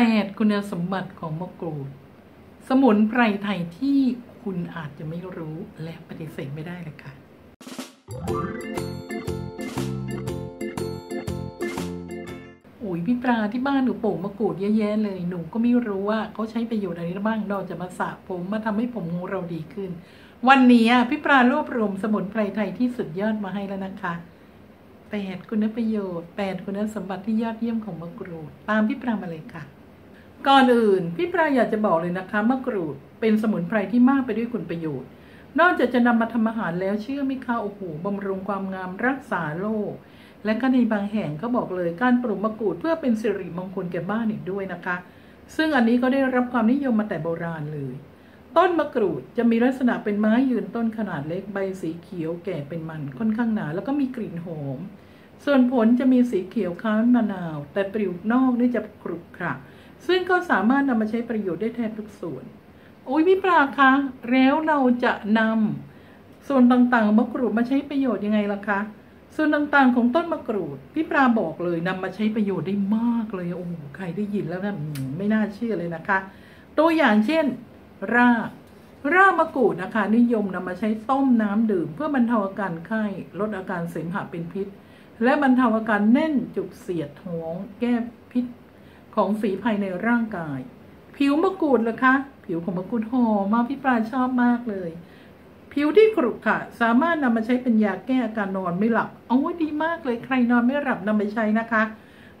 8คุณสมบัติของมะกรูดสมุนไพรไทยที่คุณอาจจะไม่รู้และปฏิเสธไม่ได้เลยค่ะอุ้ยพี่ปลาที่บ้านหนูปลูกมะกรูดเยอะแยะเลยหนูก็ไม่รู้ว่าเขาใช้ประโยชน์อะไรบ้างนอกจากมาสระผมมาทำให้ผมของเราดีขึ้นวันนี้พี่ปลารวบรวมสมุนไพรไทยที่สุดยอดมาให้แล้วนะคะ8คุณประโยชน์8คุณสมบัติที่ยอดเยี่ยมของมะกรูดตามพี่ปลามาเลยค่ะก่อนอื่นพี่ปลาอยากจะบอกเลยนะคะมะกรูดเป็นสมุนไพรที่มากไปด้วยคุณประโยชน์นอกจากจะนำมาทำอาหารแล้วเชื่อไหมคะโอ้โหบำรุงความงามรักษาโรคและก็ในบางแห่งก็บอกเลยการปลูกมะกรูดเพื่อเป็นสิริมงคลแก่บ้านอีกด้วยนะคะซึ่งอันนี้ก็ได้รับความนิยมมาแต่โบราณเลยต้นมะกรูดจะมีลักษณะเป็นไม้ยืนต้นขนาดเล็กใบสีเขียวแก่เป็นมันค่อนข้างหนาแล้วก็มีกลิ่นหอมส่วนผลจะมีสีเขียวคล้ายมะนาวแต่ปลีกนอกนี่จะกรุบกรับซึ่งก็สามารถนำมาใช้ประโยชน์ได้แทบทุกส่วนอุ้ยพี่ปลาคะแล้วเราจะนำส่วนต่างๆของมะกรูดมาใช้ประโยชน์ยังไงล่ะคะส่วนต่างๆของต้นมะกรูดพี่ปลาบอกเลยนำมาใช้ประโยชน์ได้มากเลยโอ้โหใครได้ยินแล้วนะไม่น่าเชื่อเลยนะคะตัวอย่างเช่นรากมะกรูดนะคะนิยมนำมาใช้ต้มน้ำดื่มเพื่อบรรเทาอาการไข้ลดอาการเสมหะเป็นพิษและบรรเทาอาการแน่นจุกเสียดท้องแก้พิษของฝีภายในร่างกายผิวมะกรูดล่ะคะผิวของมะกรูดหอมมากพี่ปลาชอบมากเลยผิวที่ขรุขระสามารถนำมาใช้เป็นยาแก้อาการนอนไม่หลับโอ้ดีมากเลยใครนอนไม่หลับนำไปใช้นะคะ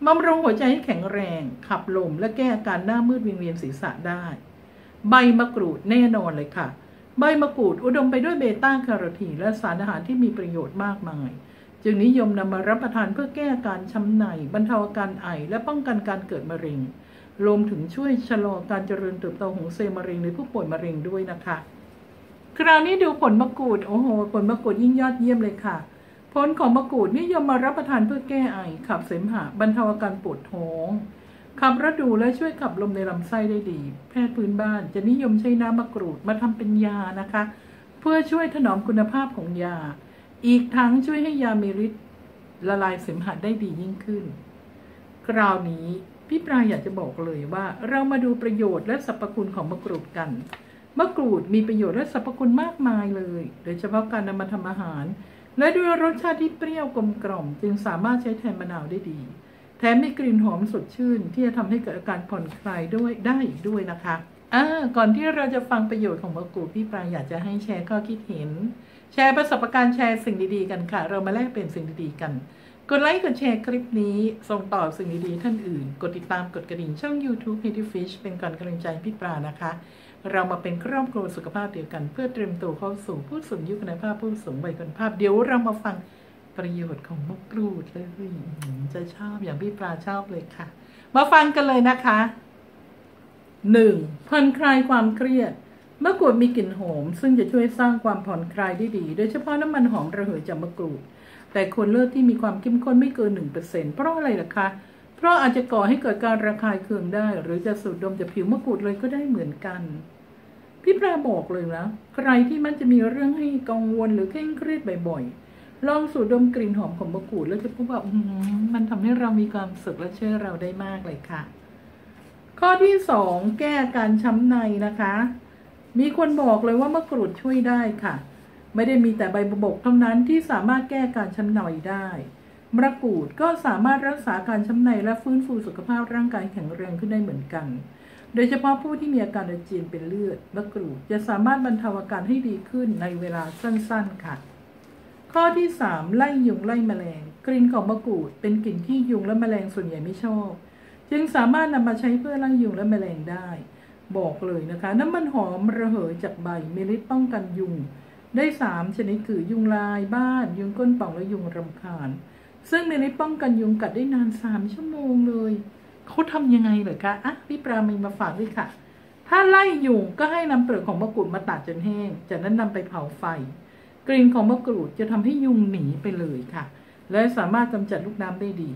บำรุงหัวใจให้แข็งแรงขับลมและแก้อาการหน้ามืดวิงเวียนศีรษะได้ใบมะกรูดแน่นอนเลยค่ะใบมะกรูดอุดมไปด้วยเบต้าแคโรทีนและสารอาหารที่มีประโยชน์มากมายจึงนิยมนำมารับประทานเพื่อแก้อาการช้ำในบรรเทาอาการไอและป้องกันการเกิดมะเร็งรวมถึงช่วยชะลอการเจริญเติบโตของเซลล์มะเร็งในผู้ป่วยมะเร็งด้วยนะคะคราวนี้ดูผลมะกรูดโอ้โหผลมะกรูดยิ่งยอดเยี่ยมเลยค่ะผลของมะกรูดนิยมมารับประทานเพื่อแก้ไอขับเสมหะบรรเทาอาการปวดท้องขับระดูและช่วยขับลมในลำไส้ได้ดีแพทย์พื้นบ้านจะนิยมใช้น้ำมะกรูดมาทำเป็นยานะคะเพื่อช่วยถนอมคุณภาพของยาอีกทั้งช่วยให้ยามีฤทธิ์ละลายเสมหะได้ดียิ่งขึ้นคราวนี้พี่ปลาอยากจะบอกเลยว่าเรามาดูประโยชน์และสรรพคุณของมะกรูดกันมะกรูดมีประโยชน์และสรรพคุณมากมายเลยโดยเฉพาะการนำมาทำอาหารและด้วยรสชาติที่เปรี้ยวกลมกล่อมจึงสามารถใช้แทนมะนาวได้ดีแถมมีกลิ่นหอมสดชื่นที่จะทำให้เกิดอาการผ่อนคลายด้วยได้อีกด้วยนะคะก่อนที่เราจะฟังประโยชน์ของมะกรูดพี่ปลาอยากจะให้แชร์ข้อคิดเห็นแชร์ประสบการณ์แชร์สิ่งดีๆกันค่ะเรามาแลกเปลี่ยนสิ่งดีๆกันกดไลค์กดแชร์คลิปนี้ส่งต่อสิ่งดีๆท่านอื่นกดติดตามกดกระดิ่งช่อง YouTube Healthy Fish เป็นการกำลังใจพี่ปลานะคะเรามาเป็นครอบครัวสุขภาพเดียวกันเพื่อเตรียมตัวเข้าสู่ผู้สูงอายุคุณภาพผู้สูงวัยคุณภาพเดี๋ยวเรามาฟังประโยชน์ของมะกรูดเลยจะชอบอย่างพี่ปลาชอบเลยค่ะมาฟังกันเลยนะคะ 1. ผ่อนคลายความเครียดมะกรูดมีกลิ่นหอมซึ่งจะช่วยสร้างความผ่อนคลายได้ดีโดยเฉพาะน้ำมันหอมระเหยจากมะกรูดแต่ควรเลือกที่มีความเข้มข้นไม่เกิน 1% เพราะอะไรล่ะคะเพราะอาจจะก่อให้เกิดการระคายเคืองได้หรือจะสูดดมจากผิวมะกรูดเลยก็ได้เหมือนกันพี่ปลาบอกเลยนะใครที่มันจะมีเรื่องให้กังวลหรือเคร่งเครียดบ่อยๆลองสูดดมกลิ่นหอมของมะกรูดแล้วจะพบว่ามันทำให้เรามีความสุขและช่วยเราได้มากเลยค่ะข้อที่ 2 แก้อาการช้ำในนะคะมีคนบอกเลยว่ามะกรูดช่วยได้ค่ะไม่ได้มีแต่ใบบกเท่านั้นที่สามารถแก้การช้ำในได้มะกรูดก็สามารถรักษาการช้ำในและฟื้นฟูสุขภาพร่างกายแข็งแรงขึ้นได้เหมือนกันโดยเฉพาะผู้ที่มีอาการอาเจียนเป็นเลือดมะกรูดจะสามารถบรรเทาอาการให้ดีขึ้นในเวลาสั้นๆค่ะข้อที่ 3 ไล่ยุงไล่แมลงกลิ่นของมะกรูดเป็นกลิ่นที่ยุงและแมลงส่วนใหญ่ไม่ชอบจึงสามารถนำมาใช้เพื่อไล่ยุงและแมลงได้บอกเลยนะคะน้ำมันหอมระเหยจากใบมีฤทธิ์ป้องกันยุงได้3ชนิดคือยุงลายบ้านยุงก้นป่องและยุงรำคาญซึ่งมีฤทธิ์ป้องกันยุงกัดได้นาน3ชั่วโมงเลยเขาทำยังไงเหรอคะอ่ะพี่ปลามีมาฝากด้วยค่ะถ้าไล่ยุงก็ให้นำเปลือกของมะกรูดมาตัดจนแห้งจากนั้นนำไปเผาไฟกลิ่นของมะกรูดจะทำให้ยุงหนีไปเลยค่ะและสามารถกำจัดลูกน้ำได้ดี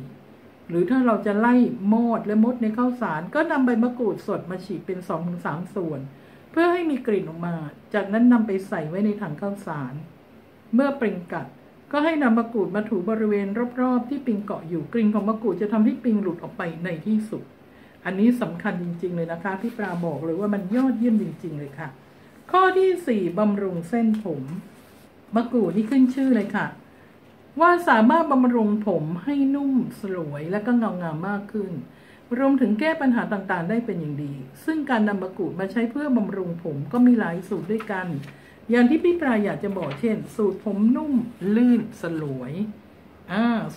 หรือถ้าเราจะไล่มดและมดในข้าวสารก็นำใบมะกรูดสดมาฉีดเป็น 2-3 ส่วนเพื่อให้มีกลิ่นออกมาจากนั้นนำไปใส่ไว้ในถังข้าวสารเมื่อปริงกัดก็ให้นำมะกรูดมาถูบริเวณรอบๆที่ปริงเกาะอยู่กลิ่นของมะกรูดจะทำให้ปริงหลุดออกไปในที่สุด อันนี้สำคัญจริงๆเลยนะคะพี่ปลาบอกเลยว่ามันยอดเยี่ยมจริงๆเลยค่ะข้อที่ 4 บำรุงเส้นผมมะกรูดนี่ขึ้นชื่อเลยค่ะว่าสามารถบำรุงผมให้นุ่มสลวยและก็เงางามมากขึ้นรวมถึงแก้ปัญหาต่างๆได้เป็นอย่างดีซึ่งการนำมะกรูดมาใช้เพื่อบำรุงผมก็มีหลายสูตรด้วยกันอย่างที่พี่ปลาอยากจะบอกเช่นสูตรผมนุ่มลื่นสลวย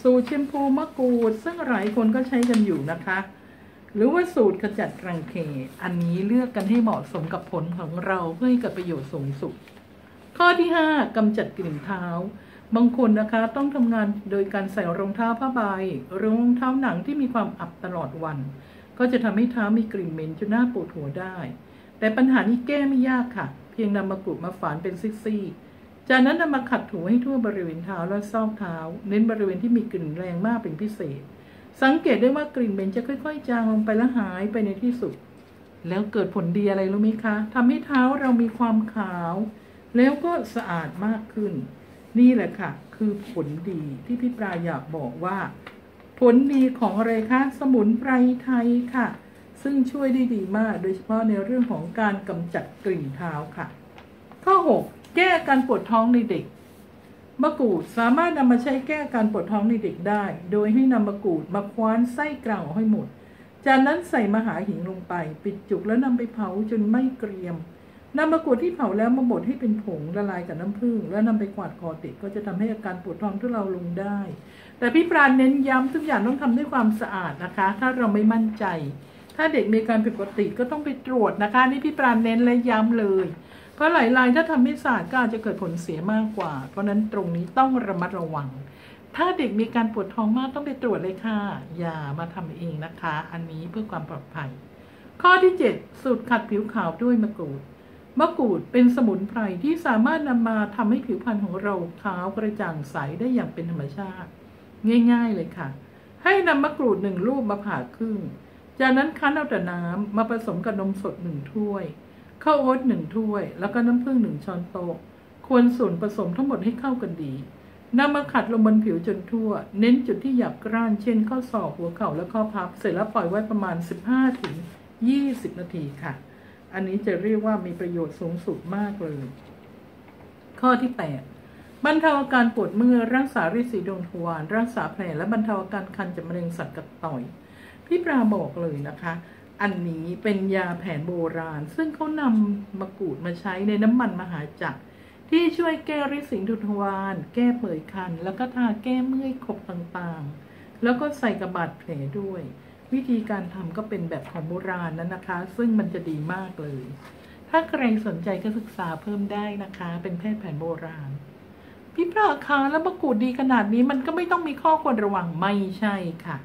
สูตรแชมพูมะกรูดซึ่งหลายคนก็ใช้กันอยู่นะคะหรือว่าสูตรขจัดรังแคอันนี้เลือกกันให้เหมาะสมกับผลของเราเพื่อให้เกิดประโยชน์สูงสุดข้อที่5กำจัดกลิ่นเท้าบางคนนะคะต้องทำงานโดยการใส่รองเท้าผ้าใบหรือรองเท้าหนังที่มีความอับตลอดวันก็จะทำให้เท้ามีกลิ่นเหม็นจนน่าปวดหัวได้แต่ปัญหานี้แก้ไม่ยากค่ะเพียงนำมะกรูดมาฝานเป็นซีกๆจากนั้นนำมาขัดถูให้ทั่วบริเวณเท้าและซอกเท้าเน้นบริเวณที่มีกลิ่นแรงมากเป็นพิเศษสังเกตได้ว่ากลิ่นเหม็นจะค่อยๆจางลงไปและหายไปในที่สุดแล้วเกิดผลดีอะไรรู้ไหมคะทำให้เท้าเรามีความขาวแล้วก็สะอาดมากขึ้นนี่แหละค่ะคือผลดีที่พี่ปลาอยากบอกว่าผลดีของอะไรคะสมุนไพรไทยค่ะซึ่งช่วยได้ดีมากโดยเฉพาะในเรื่องของการกำจัดกลิ่นเท้าค่ะข้อ6แก้การปวดท้องในเด็กมะกรูดสามารถนำมาใช้แก้การปวดท้องในเด็กได้โดยให้นำมะกรูดมาคว้านไส้กลางออกให้หมดจากนั้นใส่มหาหิงลงไปปิดจุกแล้วนำไปเผาจนไม่เกรียมนำมะกรูดที่เผาแล้วมาบดให้เป็นผงละลายกับน้ำผึ้งแล้วนำไปกวาดคอเด็กก็จะทำให้อาการปวดท้องทุเลาลงได้แต่พี่ปราณเน้นย้ำทุกอย่างต้องทำด้วยความสะอาดนะคะถ้าเราไม่มั่นใจถ้าเด็กมีการผิดปกติก็ต้องไปตรวจนะคะนี่พี่ปราณเน้นและย้ำเลยเพราะหลายรายถ้าทำไม่สะอาดก็อาจจะเกิดผลเสียมากกว่าเพราะนั้นตรงนี้ต้องระมัดระวังถ้าเด็กมีการปวดท้องมากต้องไปตรวจเลยค่ะอย่ามาทำเองนะคะอันนี้เพื่อความปลอดภัยข้อที่ 7 สูตรขัดผิวขาวด้วยมะกรูดมะกรูดเป็นสมุนไพรที่สามารถนำมาทำให้ผิวพรรณของเราขาวกระจ่างใสได้อย่างเป็นธรรมชาติง่ายๆเลยค่ะให้นำมะกรูด1ลูกมาผ่าครึ่งจากนั้นคั้นเอาแต่น้ำมาผสมกับนมสด1ถ้วยข้าวโอ๊ต1ถ้วยแล้วก็น้ำผึ้ง1ช้อนโต๊ะคนส่วนผสมทั้งหมดให้เข้ากันดีนำมาขัดลงบนผิวจนทั่วเน้นจุดที่หยาบกร้านเช่นข้อศอกหัวเข่าและข้อพับเสร็จแล้วปล่อยไว้ประมาณ 15-20 นาทีค่ะอันนี้จะเรียกว่ามีประโยชน์สูงสุดมากเลยข้อที่8บรรเทาอาการปวดเมื่อยรักษาฤทธิ์สีดวงทวารรักษาแผลและบรรเทาอาการคันจากมะเร็งสัตว์กัดต่อยพี่ปลาบอกเลยนะคะอันนี้เป็นยาแผนโบราณซึ่งเขานำมะกรูดมาใช้ในน้ำมันมหาจักรที่ช่วยแก้ฤทธิ์สีดวงทวารแก้เปื่อยคันแล้วก็ทาแก้เมื่อยขบต่างๆแล้วก็ใส่กับบาดแผลด้วยวิธีการทำก็เป็นแบบของโบราณนั้นนะคะซึ่งมันจะดีมากเลยถ้าใครสนใจก็ศึกษาเพิ่มได้นะคะเป็นแพทย์แผนโบราณพี่ปลาคะแล้วมะกรูดดีขนาดนี้มันก็ไม่ต้องมีข้อควรระวังไม่ใช่ค่ะ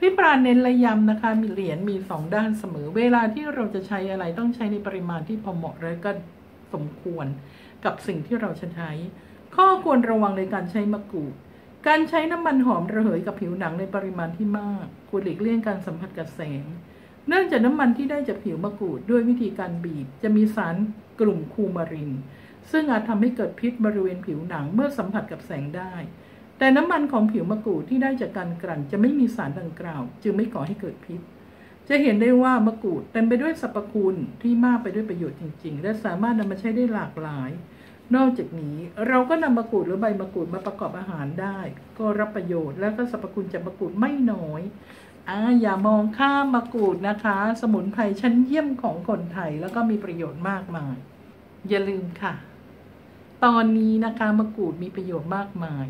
พี่ปลาเน้นระยำนะคะมีเหรียญมี2ด้านเสมอเวลาที่เราจะใช้อะไรต้องใช้ในปริมาณที่พอเหมาะและก็สมควรกับสิ่งที่เราจะใช้ข้อควรระวังในการใช้มะกรูดการใช้น้ำมันหอมระเหยกับผิวหนังในปริมาณที่มากควรหลีกเลี่ยงการสัมผัสกับแสงเนื่องจากน้ำมันที่ได้จากผิวมะกรูดด้วยวิธีการบีบจะมีสารกลุ่มคูมารินซึ่งอาจทำให้เกิดพิษบริเวณผิวหนังเมื่อสัมผัสกับแสงได้แต่น้ำมันของผิวมะกรูดที่ได้จากการกลั่นจะไม่มีสารดังกล่าวจึงไม่ก่อให้เกิดพิษจะเห็นได้ว่ามะกรูดเต็มไปด้วยสรรพคุณที่มากไปด้วยประโยชน์จริงๆและสามารถนำมาใช้ได้หลากหลายนอกจากนี้เราก็นำมะกรูดหรือใบมะกรูดมาประกอบอาหารได้ก็รับประโยชน์และก็สรรพคุณจากมะกรูดไม่น้อยอย่ามองข้ามมะกรูดนะคะสมุนไพรชั้นเยี่ยมของคนไทยแล้วก็มีประโยชน์มากมายอย่าลืมค่ะตอนนี้นะคะมะกรูดมีประโยชน์มากมาย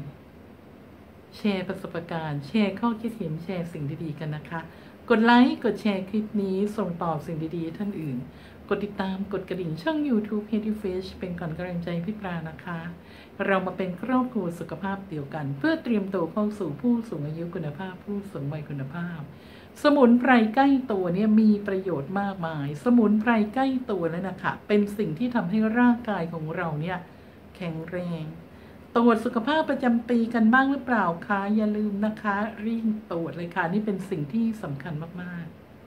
แชร์ประสบการณ์แชร์ข้อคิดเห็นแชร์สิ่งดีๆกันนะคะกดไลค์กดแชร์คลิปนี้ส่งต่อสิ่งดีๆท่านอื่นกดติดตามกดกระดิ่งช่อง YouTube Healthy Fish เป็นกำลังใจพี่ปลานะคะเรามาเป็นครอบครัวสุขภาพเดียวกันเพื่อเตรียมตัวเข้าสู่ผู้สูงอายุคุณภาพผู้สูงวัยคุณภาพสมุนไพรใกล้ตัวเนี่ยมีประโยชน์มากมายสมุนไพรใกล้ตัวแล้วนะคะเป็นสิ่งที่ทำให้ร่างกายของเราเนี่ยแข็งแรงตรวจสุขภาพประจำปีกันบ้างหรือเปล่าคะอย่าลืมนะคะรีบตรวจเลยค่ะนี่เป็นสิ่งที่สำคัญมาก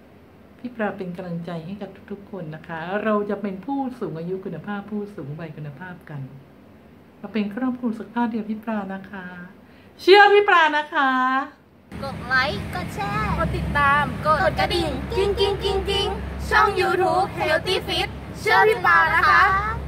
ๆพี่ปลาเป็นกำลังใจให้กับทุกๆคนนะคะเราจะเป็นผู้สูงอายุคุณภาพผู้สูงวัยคุณภาพกันเราเป็นครอบครัวสุขภาพเดียวพี่ปลานะคะเชื่อพี่ปลานะคะ กดไลค์กดแชร์กดติดตามกดกระดิ่งกิ้งกิ้งกิ้งกิ้งช่อง YouTube Healthy Fish เชื่อพี่ปานะคะ